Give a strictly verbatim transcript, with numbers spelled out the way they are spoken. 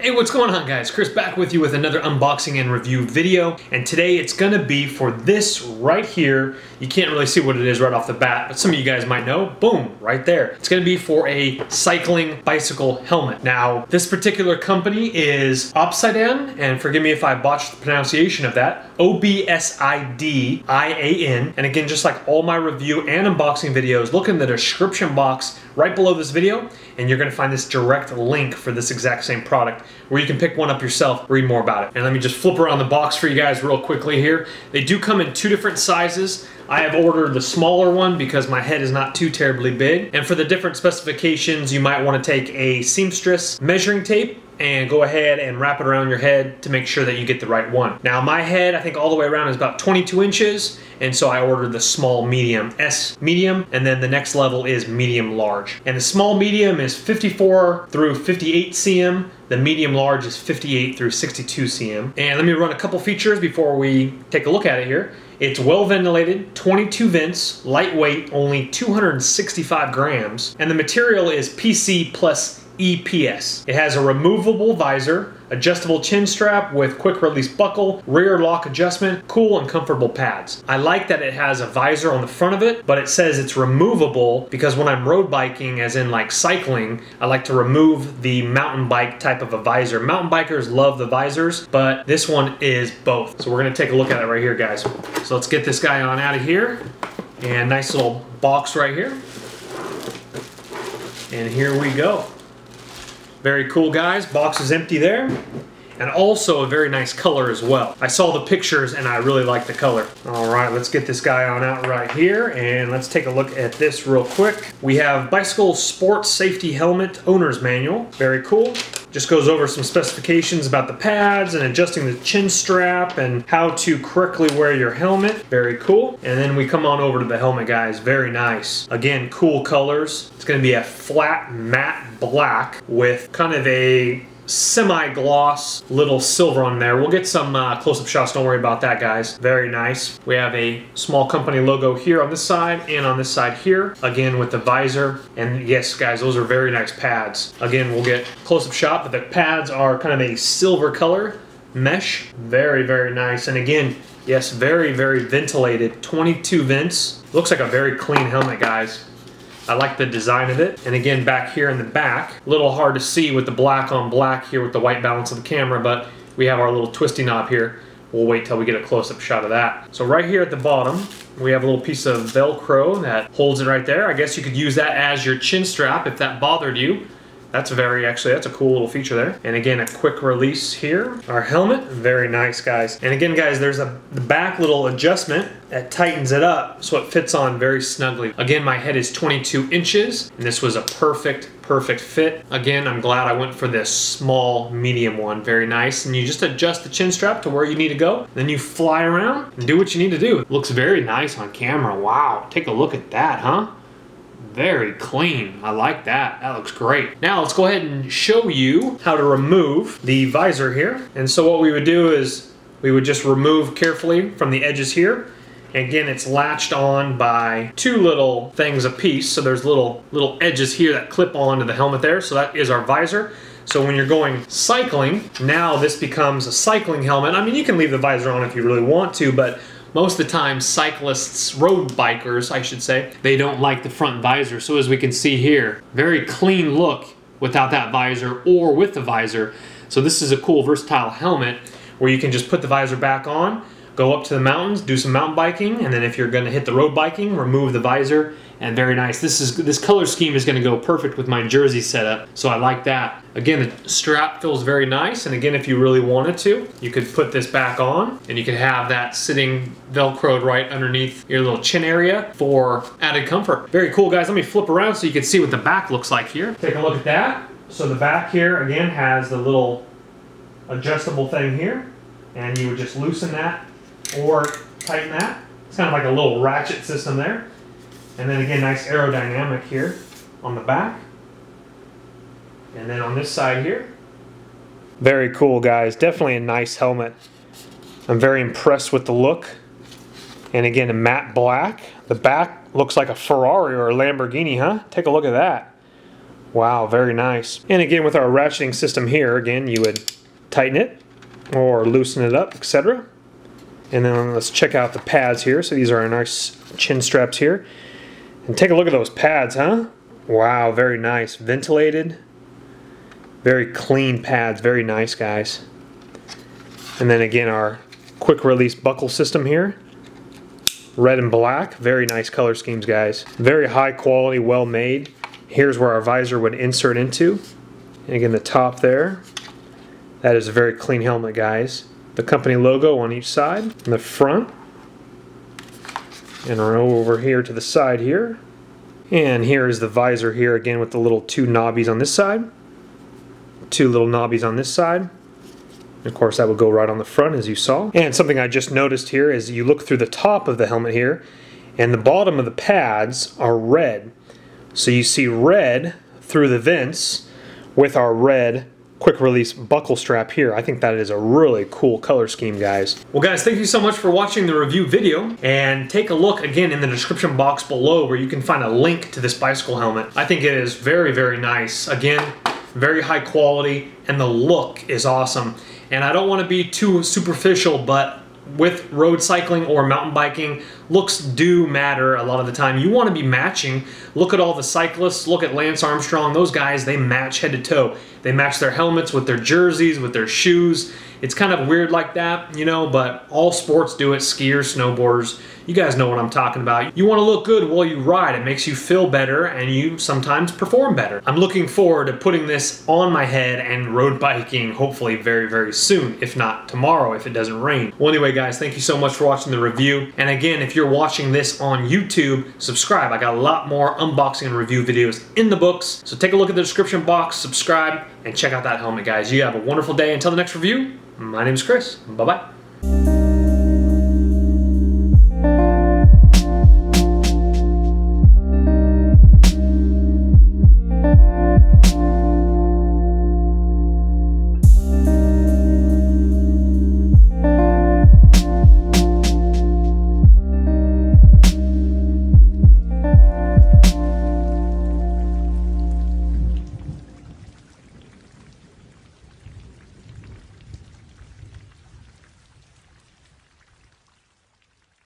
Hey, what's going on, guys? Chris back with you with another unboxing and review video, and today it's gonna be for this right here. You can't really see what it is right off the bat, but some of you guys might know. Boom, right there. It's gonna be for a cycling bicycle helmet. Now, this particular company is Obsidian, and forgive me if I botched the pronunciation of that, O B S I D I A N. And again, just like all my review and unboxing videos, look in the description box right below this video, and you're gonna find this direct link for this exact same product, where you can pick one up yourself, read more about it. And let me just flip around the box for you guys real quickly here. They do come in two different sizes. I have ordered the smaller one because my head is not too terribly big. And for the different specifications, you might want to take a seamstress measuring tape and go ahead and wrap it around your head to make sure that you get the right one. Now my head, I think all the way around, is about twenty-two inches, and so I ordered the small medium, S medium, and then the next level is medium large. And the small medium is fifty-four through fifty-eight centimeters, the medium large is fifty-eight through sixty-two centimeters. And let me run a couple features before we take a look at it here. It's well ventilated, twenty-two vents, lightweight, only two hundred sixty-five grams, and the material is P C plus E P S. It has a removable visor, adjustable chin strap with quick release buckle, rear lock adjustment, cool and comfortable pads. I like that it has a visor on the front of it, but it says it's removable because when I'm road biking, as in like cycling, I like to remove the mountain bike type of a visor. Mountain bikers love the visors, but this one is both. So we're gonna take a look at it right here, guys. So let's get this guy on out of here. And nice little box right here. And here we go. Very cool, guys. Box is empty there. And also a very nice color as well. I saw the pictures and I really like the color. All right, let's get this guy on out right here and let's take a look at this real quick. We have Bicycle Sports Safety Helmet Owner's Manual. Very cool. Just goes over some specifications about the pads and adjusting the chin strap and how to correctly wear your helmet. Very cool. And then we come on over to the helmet, guys. Very nice. Again, cool colors. It's gonna be a flat matte black with kind of a semi-gloss little silver on there. We'll get some uh, close-up shots, don't worry about that, guys. Very nice. We have a small company logo here on this side and on this side here, again with the visor. And yes, guys, those are very nice pads. Again, we'll get close-up shot, but the pads are kind of a silver color mesh. Very, very nice. And again, yes, very, very ventilated. twenty-two vents. Looks like a very clean helmet, guys. I like the design of it. And again, back here in the back, a little hard to see with the black on black here with the white balance of the camera, but we have our little twisty knob here. We'll wait till we get a close-up shot of that. So right here at the bottom, we have a little piece of Velcro that holds it right there. I guess you could use that as your chin strap if that bothered you. That's very, actually, that's a cool little feature there. And again, a quick release here. Our helmet, very nice, guys. And again, guys, there's a the back little adjustment that tightens it up so it fits on very snugly. Again, my head is twenty-two inches, and this was a perfect, perfect fit. Again, I'm glad I went for this small, medium one. Very nice. And you just adjust the chin strap to where you need to go. Then you fly around and do what you need to do. Looks very nice on camera. Wow, take a look at that, huh? Very clean. I like that. That looks great. Now let's go ahead and show you how to remove the visor here. And so what we would do is we would just remove carefully from the edges here. Again, it's latched on by two little things a piece. So there's little little edges here that clip onto the helmet there. So that is our visor. So when you're going cycling, now this becomes a cycling helmet. I mean, you can leave the visor on if you really want to, but most of the time, cyclists, road bikers, I should say, they don't like the front visor. So as we can see here, very clean look without that visor or with the visor. So this is a cool versatile helmet where you can just put the visor back on, go up to the mountains, do some mountain biking, and then if you're gonna hit the road biking, remove the visor. And very nice. This is this color scheme is gonna go perfect with my jersey setup, so I like that. Again, the strap feels very nice, and again, if you really wanted to, you could put this back on, and you could have that sitting Velcroed right underneath your little chin area for added comfort. Very cool, guys. Let me flip around so you can see what the back looks like here. Take a look at that. So the back here, again, has the little adjustable thing here, and you would just loosen that or tighten that. It's kind of like a little ratchet system there. And then again, nice aerodynamic here on the back. And then on this side here. Very cool, guys. Definitely a nice helmet. I'm very impressed with the look. And again, a matte black. The back looks like a Ferrari or a Lamborghini, huh? Take a look at that. Wow, very nice. And again, with our ratcheting system here, again, you would tighten it or loosen it up, et cetera. And then let's check out the pads here. So these are our nice chin straps here. And take a look at those pads, huh? Wow, very nice. Ventilated. Very clean pads. Very nice, guys. And then again, our quick release buckle system here. Red and black. Very nice color schemes, guys. Very high quality, well made. Here's where our visor would insert into. And again, the top there. That is a very clean helmet, guys. The company logo on each side, in the front, and we're over here to the side here. And here is the visor here again with the little two knobbies on this side, two little knobbies on this side. And of course that would go right on the front as you saw. And something I just noticed here is you look through the top of the helmet here and the bottom of the pads are red. So you see red through the vents with our red quick release buckle strap here. I think that is a really cool color scheme, guys. Well guys, thank you so much for watching the review video, and take a look again in the description box below where you can find a link to this bicycle helmet. I think it is very, very nice. Again, very high quality, and the look is awesome. And I don't want to be too superficial, but with road cycling or mountain biking, looks do matter a lot of the time. You want to be matching. Look at all the cyclists. Look at Lance Armstrong. Those guys, they match head to toe. They match their helmets with their jerseys, with their shoes. It's kind of weird like that, you know, but all sports do it. Skiers, snowboarders, you guys know what I'm talking about. You want to look good while you ride. It makes you feel better, and you sometimes perform better. I'm looking forward to putting this on my head and road biking hopefully very, very soon, if not tomorrow if it doesn't rain. Well, anyway, guys, thank you so much for watching the review. And again, if you're watching this on YouTube, subscribe. I got a lot more unboxing and review videos in the books. So take a look at the description box, subscribe, and check out that helmet, guys. You have a wonderful day. Until the next review, my name is Chris. Bye-bye.